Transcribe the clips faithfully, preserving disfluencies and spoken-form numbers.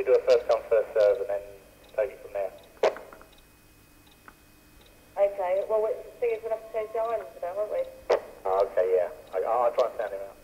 we do a first come, first serve, and then take it from there. Okay, well, we see if we'll have to change the island for that, won't we? Oh, okay, yeah. I, I'll try and sound him out.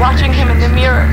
Watching him in the mirror.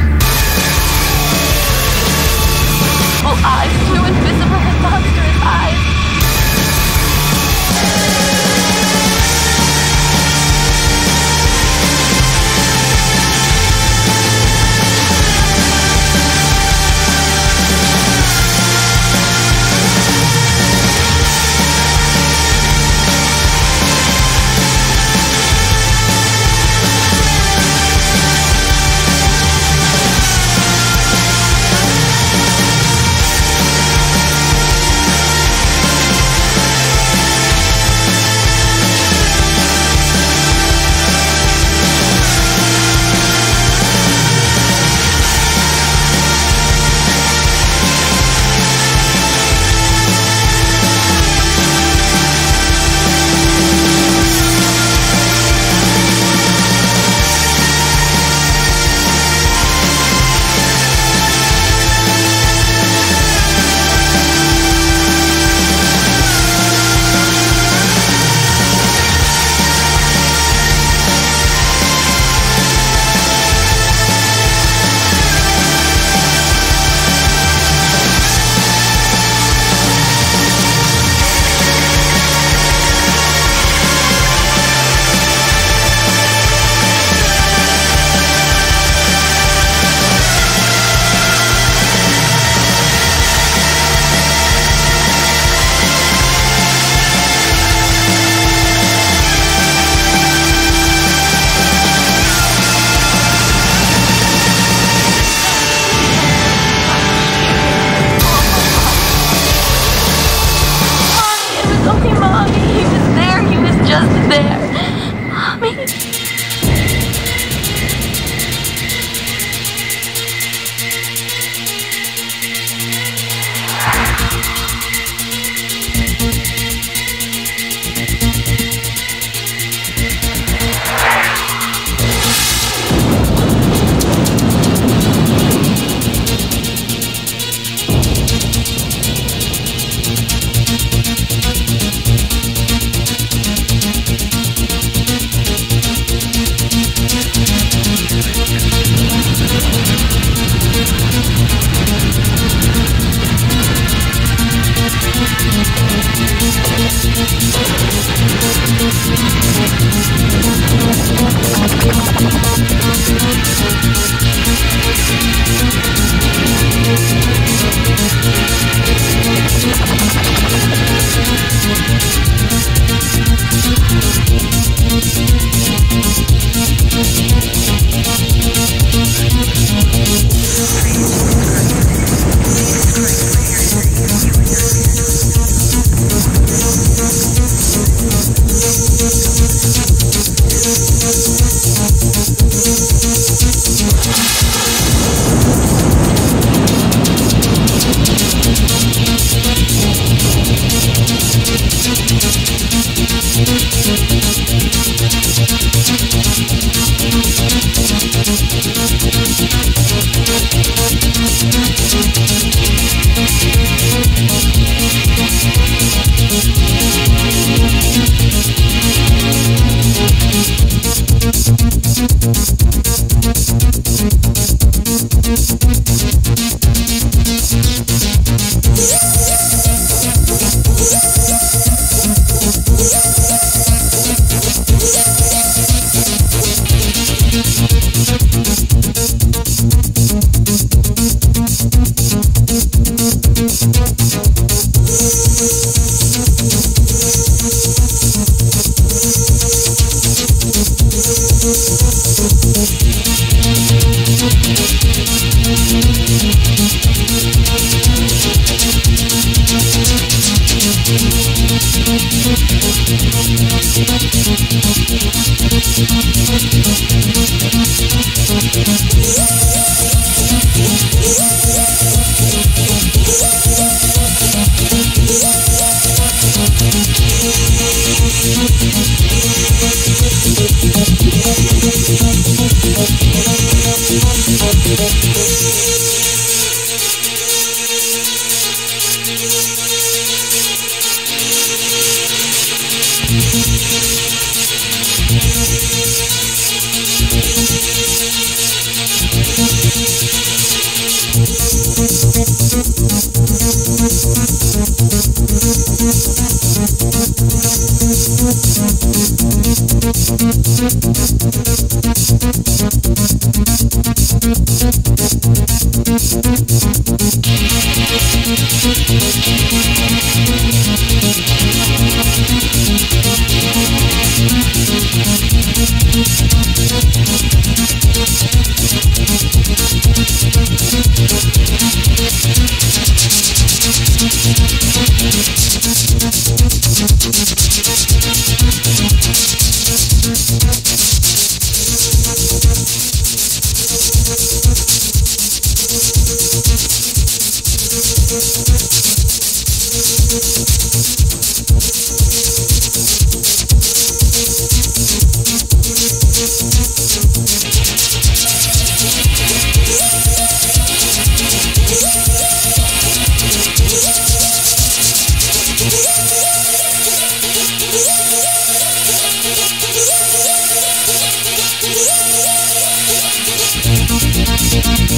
We'll be right back.